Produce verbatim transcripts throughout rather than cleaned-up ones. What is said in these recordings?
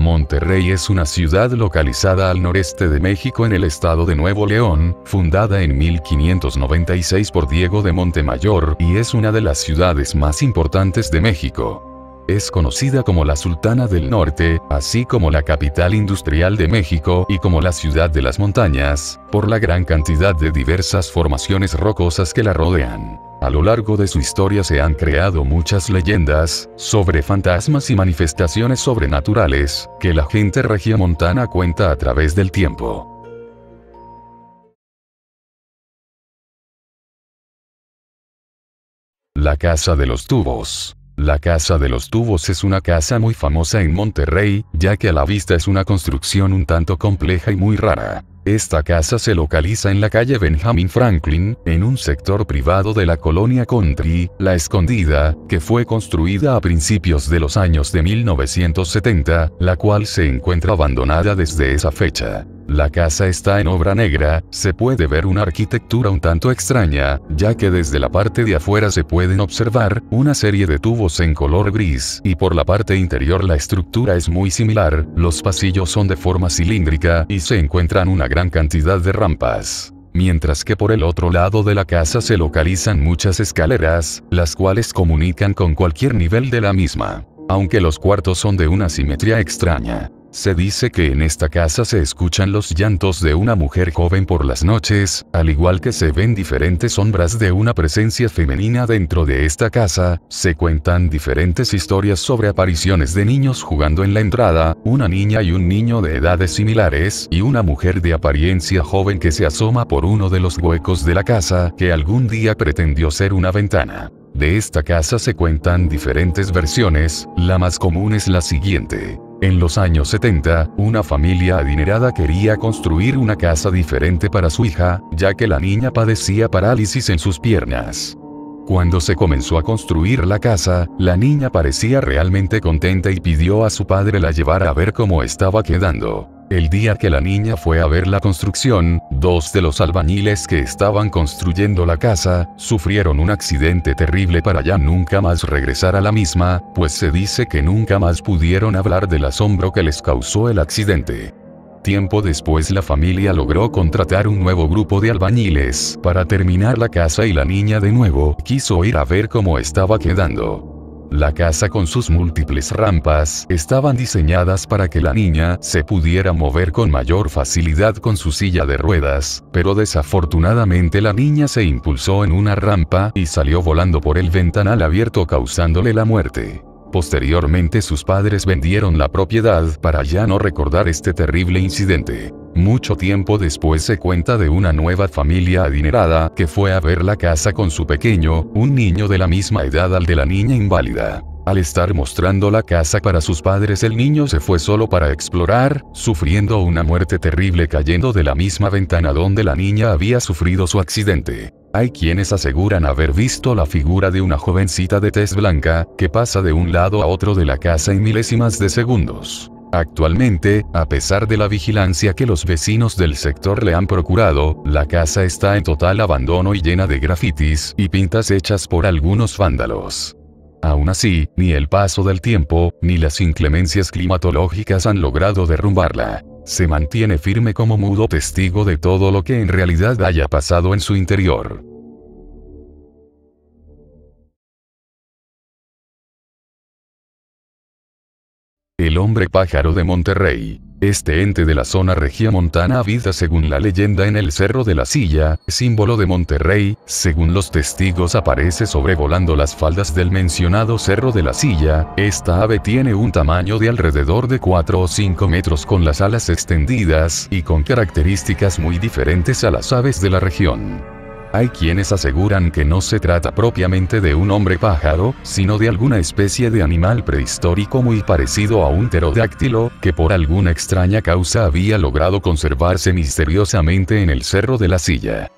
Monterrey es una ciudad localizada al noreste de México en el estado de Nuevo León, fundada en mil quinientos noventa y seis por Diego de Montemayor y es una de las ciudades más importantes de México. Es conocida como la Sultana del Norte, así como la capital industrial de México y como la ciudad de las montañas, por la gran cantidad de diversas formaciones rocosas que la rodean. A lo largo de su historia se han creado muchas leyendas sobre fantasmas y manifestaciones sobrenaturales, que la gente regiomontana cuenta a través del tiempo. La Casa de los Tubos. La Casa de los Tubos es una casa muy famosa en Monterrey, ya que a la vista es una construcción un tanto compleja y muy rara. Esta casa se localiza en la calle Benjamin Franklin, en un sector privado de la colonia Country, La Escondida, que fue construida a principios de los años de mil novecientos setenta, la cual se encuentra abandonada desde esa fecha. La casa está en obra negra, se puede ver una arquitectura un tanto extraña, ya que desde la parte de afuera se pueden observar una serie de tubos en color gris, y por la parte interior la estructura es muy similar, los pasillos son de forma cilíndrica y se encuentran una gran cantidad de rampas. Mientras que por el otro lado de la casa se localizan muchas escaleras, las cuales comunican con cualquier nivel de la misma, aunque los cuartos son de una simetría extraña. Se dice que en esta casa se escuchan los llantos de una mujer joven por las noches, al igual que se ven diferentes sombras de una presencia femenina dentro de esta casa, se cuentan diferentes historias sobre apariciones de niños jugando en la entrada, una niña y un niño de edades similares, y una mujer de apariencia joven que se asoma por uno de los huecos de la casa, que algún día pretendió ser una ventana. De esta casa se cuentan diferentes versiones, la más común es la siguiente. En los años setenta, una familia adinerada quería construir una casa diferente para su hija, ya que la niña padecía parálisis en sus piernas. Cuando se comenzó a construir la casa, la niña parecía realmente contenta y pidió a su padre la llevara a ver cómo estaba quedando. El día que la niña fue a ver la construcción, dos de los albañiles que estaban construyendo la casa, sufrieron un accidente terrible para ya nunca más regresar a la misma, pues se dice que nunca más pudieron hablar del asombro que les causó el accidente. Tiempo después la familia logró contratar un nuevo grupo de albañiles para terminar la casa y la niña de nuevo quiso ir a ver cómo estaba quedando. La casa con sus múltiples rampas estaban diseñadas para que la niña se pudiera mover con mayor facilidad con su silla de ruedas, pero desafortunadamente la niña se impulsó en una rampa y salió volando por el ventanal abierto causándole la muerte. Posteriormente sus padres vendieron la propiedad para ya no recordar este terrible incidente. Mucho tiempo después se cuenta de una nueva familia adinerada que fue a ver la casa con su pequeño, un niño de la misma edad al de la niña inválida. Al estar mostrando la casa para sus padres el niño se fue solo para explorar, sufriendo una muerte terrible cayendo de la misma ventana donde la niña había sufrido su accidente. Hay quienes aseguran haber visto la figura de una jovencita de tez blanca, que pasa de un lado a otro de la casa en milésimas de segundos. Actualmente, a pesar de la vigilancia que los vecinos del sector le han procurado, la casa está en total abandono y llena de grafitis y pintas hechas por algunos vándalos. Aún así, ni el paso del tiempo, ni las inclemencias climatológicas han logrado derrumbarla. Se mantiene firme como mudo testigo de todo lo que en realidad haya pasado en su interior. El hombre pájaro de Monterrey. Este ente de la zona regiomontana habita según la leyenda en el Cerro de la Silla, símbolo de Monterrey, según los testigos aparece sobrevolando las faldas del mencionado Cerro de la Silla, esta ave tiene un tamaño de alrededor de cuatro o cinco metros con las alas extendidas y con características muy diferentes a las aves de la región. Hay quienes aseguran que no se trata propiamente de un hombre pájaro, sino de alguna especie de animal prehistórico muy parecido a un pterodáctilo, que por alguna extraña causa había logrado conservarse misteriosamente en el Cerro de la Silla.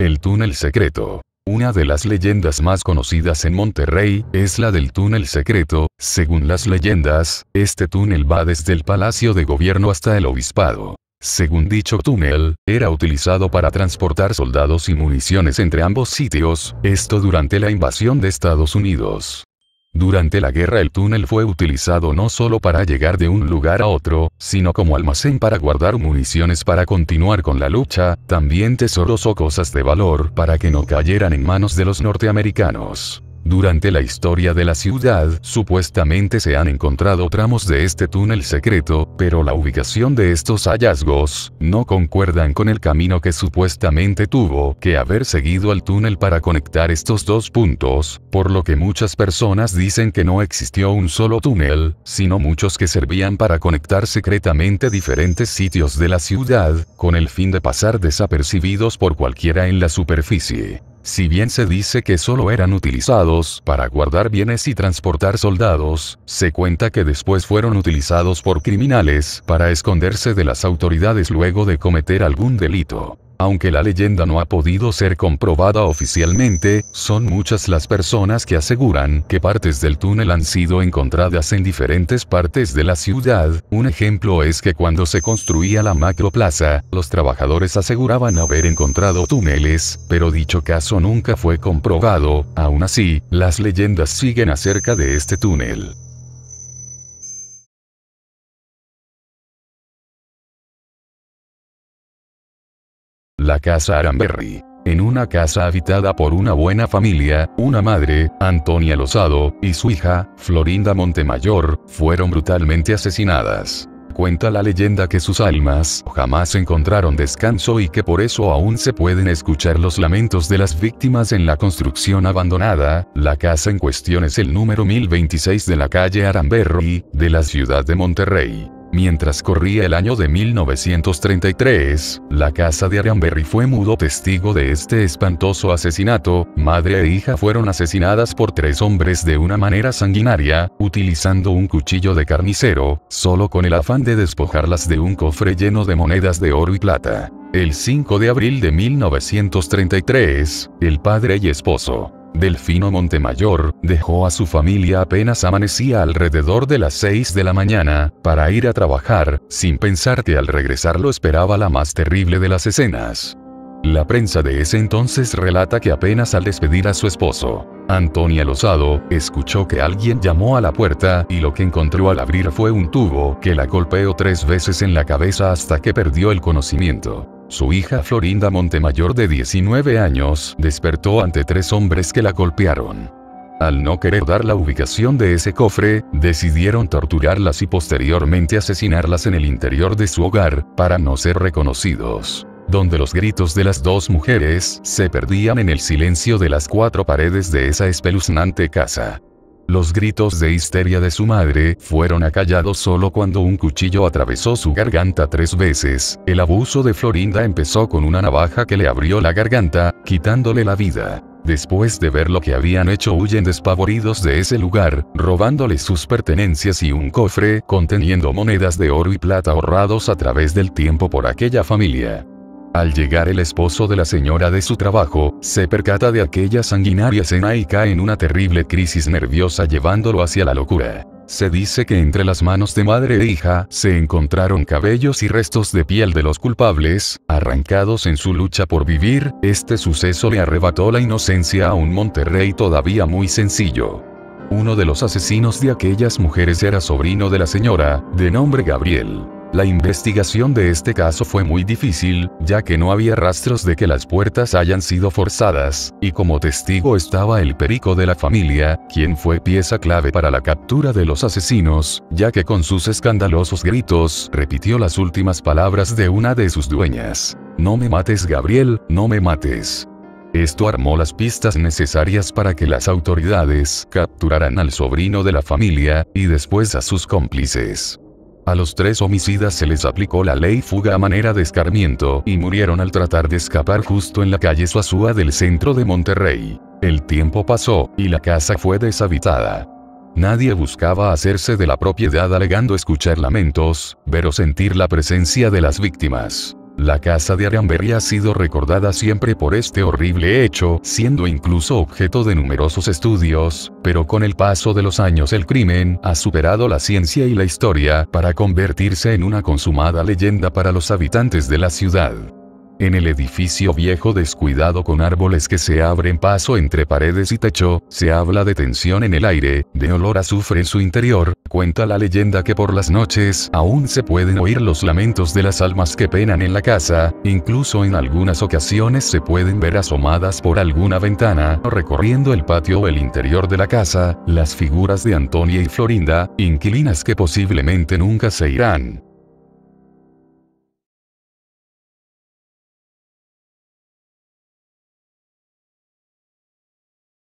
El túnel secreto. Una de las leyendas más conocidas en Monterrey, es la del túnel secreto, según las leyendas, este túnel va desde el Palacio de Gobierno hasta el Obispado. Según dicho túnel, era utilizado para transportar soldados y municiones entre ambos sitios, esto durante la invasión de Estados Unidos. Durante la guerra el túnel fue utilizado no solo para llegar de un lugar a otro, sino como almacén para guardar municiones para continuar con la lucha, también tesoros o cosas de valor para que no cayeran en manos de los norteamericanos. Durante la historia de la ciudad, supuestamente se han encontrado tramos de este túnel secreto, pero la ubicación de estos hallazgos no concuerdan con el camino que supuestamente tuvo que haber seguido el túnel para conectar estos dos puntos, por lo que muchas personas dicen que no existió un solo túnel, sino muchos que servían para conectar secretamente diferentes sitios de la ciudad, con el fin de pasar desapercibidos por cualquiera en la superficie. Si bien se dice que solo eran utilizados para guardar bienes y transportar soldados, se cuenta que después fueron utilizados por criminales para esconderse de las autoridades luego de cometer algún delito. Aunque la leyenda no ha podido ser comprobada oficialmente, son muchas las personas que aseguran que partes del túnel han sido encontradas en diferentes partes de la ciudad. Un ejemplo es que cuando se construía la Macroplaza, los trabajadores aseguraban haber encontrado túneles, pero dicho caso nunca fue comprobado. Aún así, las leyendas siguen acerca de este túnel. La Casa Aramberri. En una casa habitada por una buena familia, una madre, Antonia Lozado, y su hija, Florinda Montemayor, fueron brutalmente asesinadas. Cuenta la leyenda que sus almas jamás encontraron descanso y que por eso aún se pueden escuchar los lamentos de las víctimas en la construcción abandonada. La casa en cuestión es el número mil veintiséis de la calle Aramberri, de la ciudad de Monterrey. Mientras corría el año de mil novecientos treinta y tres, la casa de Aramberri fue mudo testigo de este espantoso asesinato. Madre e hija fueron asesinadas por tres hombres de una manera sanguinaria, utilizando un cuchillo de carnicero, solo con el afán de despojarlas de un cofre lleno de monedas de oro y plata. El cinco de abril de mil novecientos treinta y tres, el padre y esposo, Delfino Montemayor, dejó a su familia apenas amanecía alrededor de las seis de la mañana, para ir a trabajar, sin pensar que al regresar lo esperaba la más terrible de las escenas. La prensa de ese entonces relata que apenas al despedir a su esposo, Antonia Lozado, escuchó que alguien llamó a la puerta y lo que encontró al abrir fue un tubo que la golpeó tres veces en la cabeza hasta que perdió el conocimiento. Su hija Florinda Montemayor, de diecinueve años, despertó ante tres hombres que la golpearon. Al no querer dar la ubicación de ese cofre, decidieron torturarlas y posteriormente asesinarlas en el interior de su hogar, para no ser reconocidos, donde los gritos de las dos mujeres se perdían en el silencio de las cuatro paredes de esa espeluznante casa. Los gritos de histeria de su madre fueron acallados solo cuando un cuchillo atravesó su garganta tres veces. El abuso de Florinda empezó con una navaja que le abrió la garganta, quitándole la vida. Después de ver lo que habían hecho, huyen despavoridos de ese lugar, robándole sus pertenencias y un cofre conteniendo monedas de oro y plata ahorrados a través del tiempo por aquella familia. Al llegar el esposo de la señora de su trabajo, se percata de aquella sanguinaria escena y cae en una terrible crisis nerviosa llevándolo hacia la locura. Se dice que entre las manos de madre e hija se encontraron cabellos y restos de piel de los culpables, arrancados en su lucha por vivir. Este suceso le arrebató la inocencia a un Monterrey todavía muy sencillo. Uno de los asesinos de aquellas mujeres era sobrino de la señora, de nombre Gabriel. La investigación de este caso fue muy difícil, ya que no había rastros de que las puertas hayan sido forzadas, y como testigo estaba el perico de la familia, quien fue pieza clave para la captura de los asesinos, ya que con sus escandalosos gritos repitió las últimas palabras de una de sus dueñas: "No me mates, Gabriel, no me mates". Esto armó las pistas necesarias para que las autoridades capturaran al sobrino de la familia, y después a sus cómplices. A los tres homicidas se les aplicó la ley fuga a manera de escarmiento y murieron al tratar de escapar justo en la calle Suazúa del centro de Monterrey. El tiempo pasó y la casa fue deshabitada. Nadie buscaba hacerse de la propiedad alegando escuchar lamentos, ver o sentir la presencia de las víctimas. La casa de Aramberri ha sido recordada siempre por este horrible hecho, siendo incluso objeto de numerosos estudios, pero con el paso de los años el crimen ha superado la ciencia y la historia para convertirse en una consumada leyenda para los habitantes de la ciudad. En el edificio viejo descuidado con árboles que se abren paso entre paredes y techo, se habla de tensión en el aire, de olor a azufre en su interior. Cuenta la leyenda que por las noches aún se pueden oír los lamentos de las almas que penan en la casa, incluso en algunas ocasiones se pueden ver asomadas por alguna ventana, recorriendo el patio o el interior de la casa, las figuras de Antonia y Florinda, inquilinas que posiblemente nunca se irán.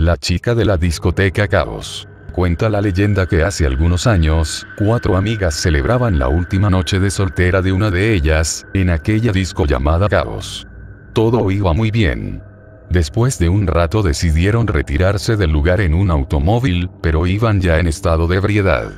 La chica de la discoteca Cabos. Cuenta la leyenda que hace algunos años, cuatro amigas celebraban la última noche de soltera de una de ellas, en aquella disco llamada Cabos. Todo iba muy bien. Después de un rato decidieron retirarse del lugar en un automóvil, pero iban ya en estado de ebriedad.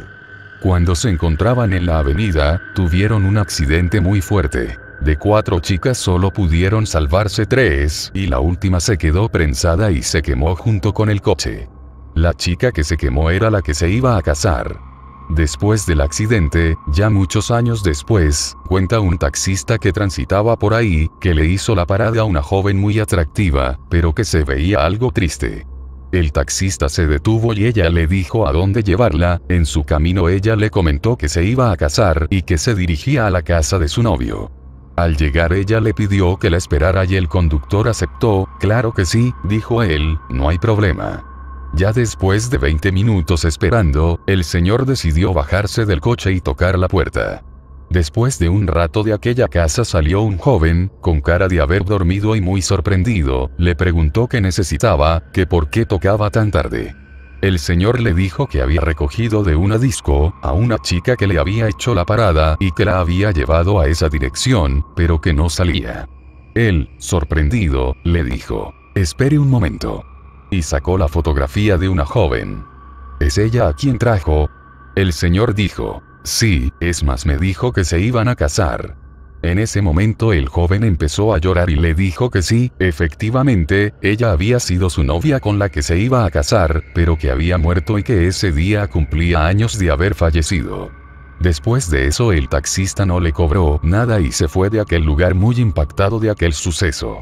Cuando se encontraban en la avenida, tuvieron un accidente muy fuerte. De cuatro chicas solo pudieron salvarse tres, y la última se quedó prensada y se quemó junto con el coche. La chica que se quemó era la que se iba a casar. Después del accidente, ya muchos años después, cuenta un taxista que transitaba por ahí, que le hizo la parada a una joven muy atractiva, pero que se veía algo triste. El taxista se detuvo y ella le dijo a dónde llevarla. En su camino ella le comentó que se iba a casar y que se dirigía a la casa de su novio. Al llegar ella le pidió que la esperara y el conductor aceptó. Claro que sí, dijo él, no hay problema. Ya después de veinte minutos esperando, el señor decidió bajarse del coche y tocar la puerta. Después de un rato de aquella casa salió un joven, con cara de haber dormido y muy sorprendido. Le preguntó qué necesitaba, que por qué tocaba tan tarde. El señor le dijo que había recogido de una disco a una chica que le había hecho la parada y que la había llevado a esa dirección, pero que no salía. Él, sorprendido, le dijo, espere un momento. Y sacó la fotografía de una joven. ¿Es ella a quien trajo? El señor dijo, sí, es más me dijo que se iban a casar. En ese momento el joven empezó a llorar y le dijo que sí, efectivamente, ella había sido su novia con la que se iba a casar, pero que había muerto y que ese día cumplía años de haber fallecido. Después de eso el taxista no le cobró nada y se fue de aquel lugar muy impactado de aquel suceso.